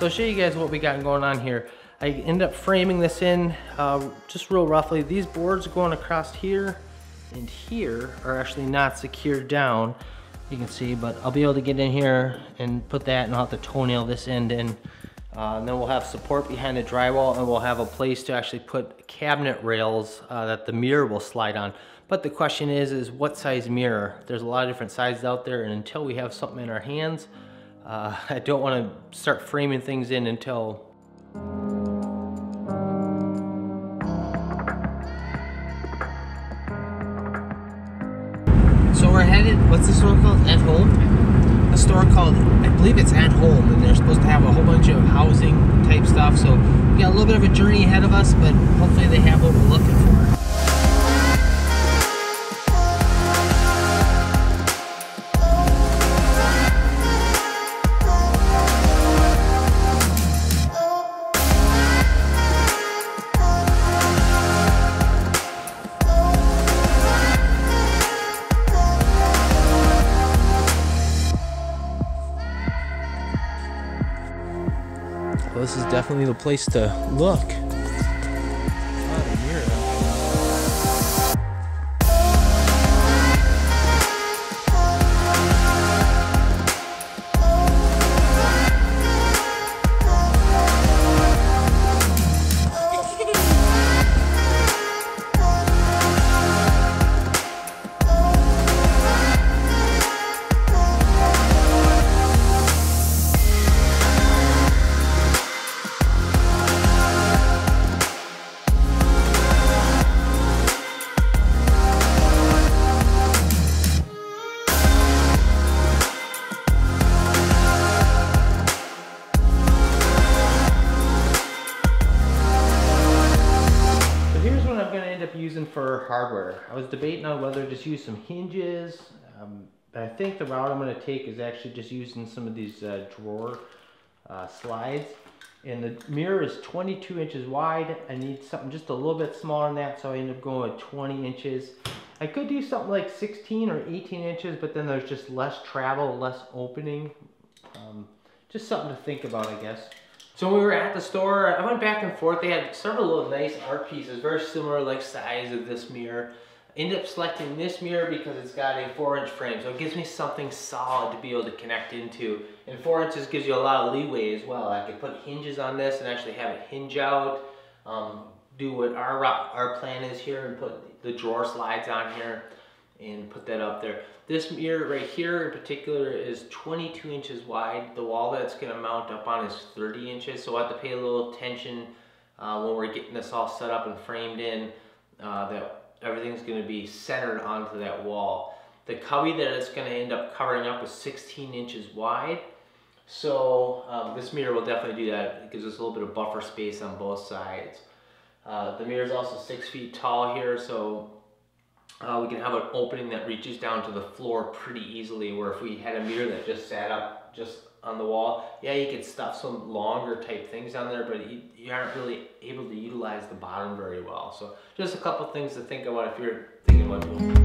So I'll show you guys what we got going on here. I end up framing this in just real roughly. These boards going across here and here are actually not secured down, you can see, but I'll be able to get in here and put that, and I'll have to toenail this end in. And then we'll have support behind the drywall, and we'll have a place to actually put cabinet rails that the mirror will slide on. But the question is what size mirror? There's a lot of different sizes out there, and until we have something in our hands, I don't want to start framing things in until... So we're headed, what's the store called? At Home? A store called, I believe it's At Home, and they're supposed to have a whole bunch of housing type stuff, so we got a little bit of a journey ahead of us, but hopefully they have what we're looking for. Well, this is definitely the place to look. Not a using for hardware. I was debating on whether to just use some hinges, but I think the route I'm going to take is actually just using some of these drawer slides. And the mirror is 22 inches wide. I need something just a little bit smaller than that, so I end up going with 20 inches. I could do something like 16 or 18 inches, but then there's just less travel, less opening. Just something to think about, I guess. So when we were at the store, I went back and forth. They had several little nice art pieces, very similar like size of this mirror. I ended up selecting this mirror because it's got a 4-inch frame, so it gives me something solid to be able to connect into. And 4 inches gives you a lot of leeway as well. I could put hinges on this and actually have it hinge out, do what our plan is here and put the drawer slides on here and put that up there. This mirror right here in particular is 22 inches wide. The wall that's going to mount up on is 30 inches, so we'll have to pay a little attention when we're getting this all set up and framed in, that everything's going to be centered onto that wall. The cubby that it's going to end up covering up is 16 inches wide, so this mirror will definitely do that. It gives us a little bit of buffer space on both sides. The mirror is also 6 feet tall here, so we can have an opening that reaches down to the floor pretty easily, where if we had a mirror that just sat up just on the wall, yeah, you could stuff some longer type things on there, but you aren't really able to utilize the bottom very well. So just a couple things to think about if you're thinking about doing.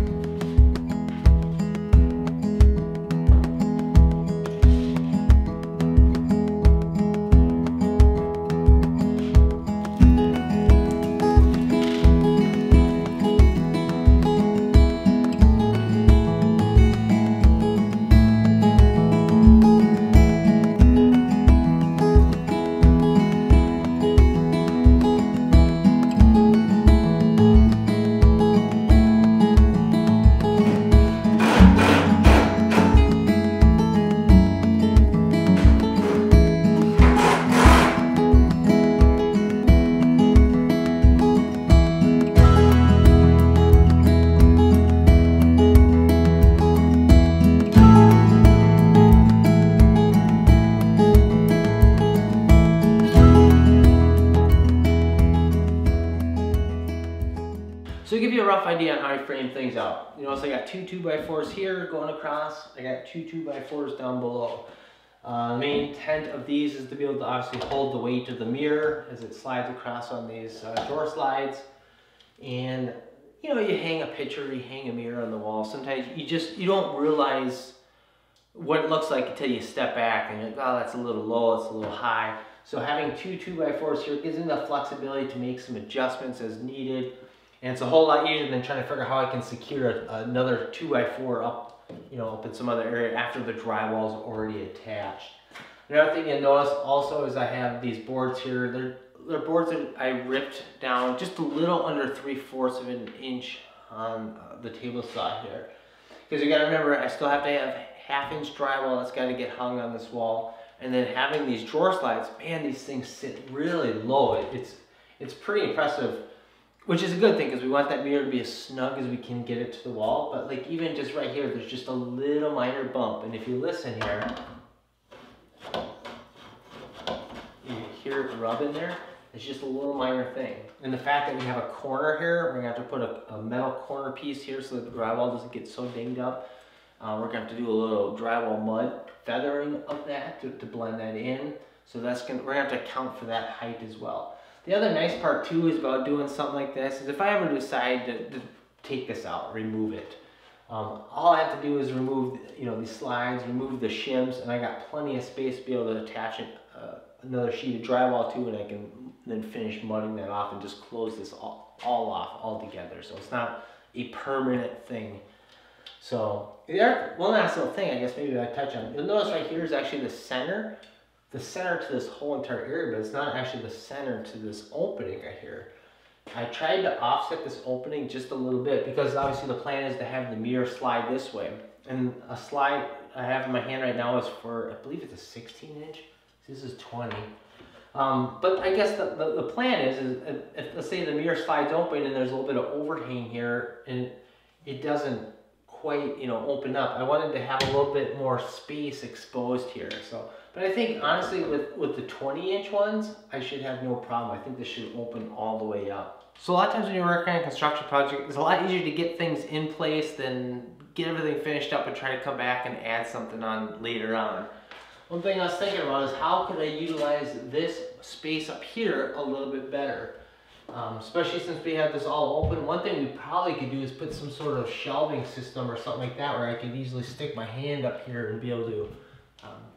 So to give you a rough idea on how I frame things out, you notice I got two 2x4s here going across, I got two 2x4s down below. The main intent of these is to be able to obviously hold the weight of the mirror as it slides across on these door slides. And you know, you hang a picture, you hang a mirror on the wall. Sometimes you don't realize what it looks like until you step back and you're like, oh, that's a little low, that's a little high. So having two 2x4s here gives me the flexibility to make some adjustments as needed. And it's a whole lot easier than trying to figure out how I can secure another 2x4 up, you know, up in some other area after the drywall is already attached. Another thing you'll notice also is I have these boards here. They're boards that I ripped down just a little under 3/4 of an inch on the table saw here. Because you gotta remember, I still have to have half-inch drywall that's gotta get hung on this wall. And then having these drawer slides, man, these things sit really low. It's pretty impressive, which is a good thing because we want that mirror to be as snug as we can get it to the wall. But like even just right here, there's just a little minor bump. And if you listen here, you hear it rub in there. It's just a little minor thing. And the fact that we have a corner here, we're gonna have to put a metal corner piece here so that the drywall doesn't get so dinged up. We're gonna have to do a little drywall mud feathering of that to blend that in. So that's we're gonna have to account for that height as well. The other nice part too is about doing something like this is if I ever decide to take this out, remove it. All I have to do is remove, you know, these slides, remove the shims, and I got plenty of space to be able to attach it, another sheet of drywall to, and I can then finish mudding that off and just close this all off altogether. So it's not a permanent thing. So there, one last little thing I guess maybe I touch on. You'll notice right here is actually the center to this whole entire area, but it's not actually the center to this opening right here. I tried to offset this opening just a little bit because obviously the plan is to have the mirror slide this way. And a slide I have in my hand right now is for, I believe it's a 16 inch. This is 20. But I guess the plan is if, let's say the mirror slides open and there's a little bit of overhang here and it doesn't quite, you know, open up. I wanted to have a little bit more space exposed here. So, but I think honestly with the 20 inch ones, I should have no problem. I think this should open all the way up. So a lot of times when you're working on a construction project, it's a lot easier to get things in place than get everything finished up and try to come back and add something on later on. One thing I was thinking about is how could I utilize this space up here a little bit better? Especially since we have this all open. One thing we probably could do is put some sort of shelving system or something like that where I could easily stick my hand up here and be able to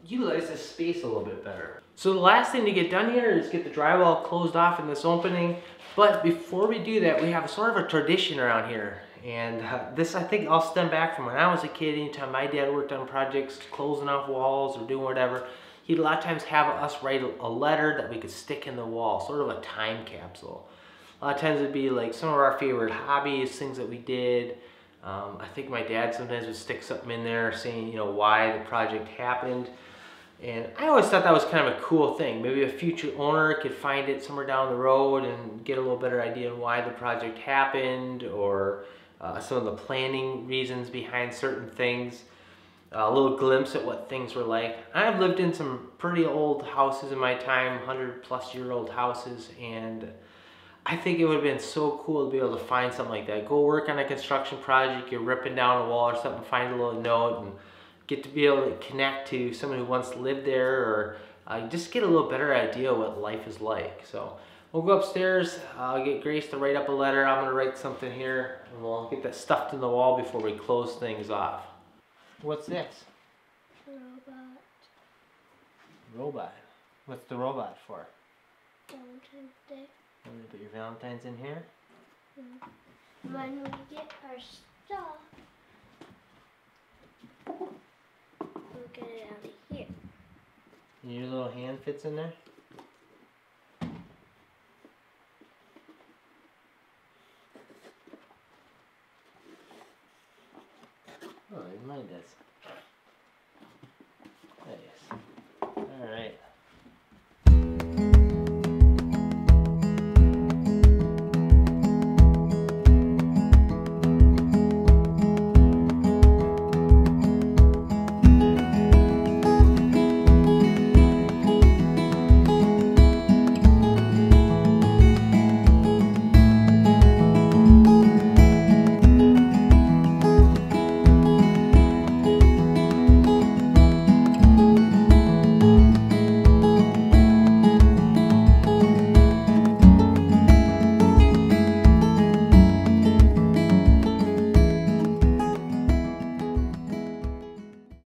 utilize this space a little bit better. So the last thing to get done here is get the drywall closed off in this opening. But before we do that, we have sort of a tradition around here. And this, I think, all stemmed back from when I was a kid. Anytime my dad worked on projects, closing off walls or doing whatever, he'd a lot of times have us write a letter that we could stick in the wall, sort of a time capsule. A lot of times it'd be like some of our favorite hobbies, things that we did. I think my dad sometimes would stick something in there saying, you know, why the project happened. And I always thought that was kind of a cool thing. Maybe a future owner could find it somewhere down the road and get a little better idea of why the project happened, or some of the planning reasons behind certain things, a little glimpse at what things were like. I've lived in some pretty old houses in my time, 100-plus-year-old houses, and I think it would have been so cool to be able to find something like that. Go work on a construction project, you're ripping down a wall or something, find a little note, and get to be able to connect to someone who once lived there, or just get a little better idea of what life is like. So we'll go upstairs, I'll get Grace to write up a letter, I'm gonna write something here, and we'll get that stuffed in the wall before we close things off. What's this? Robot. Robot? What's the robot for? Valentine's Day. I'm gonna put your Valentine's in here? Mm-hmm. When we get our stuff, we'll get it out of here. And your little hand fits in there? Oh, I didn't mind this.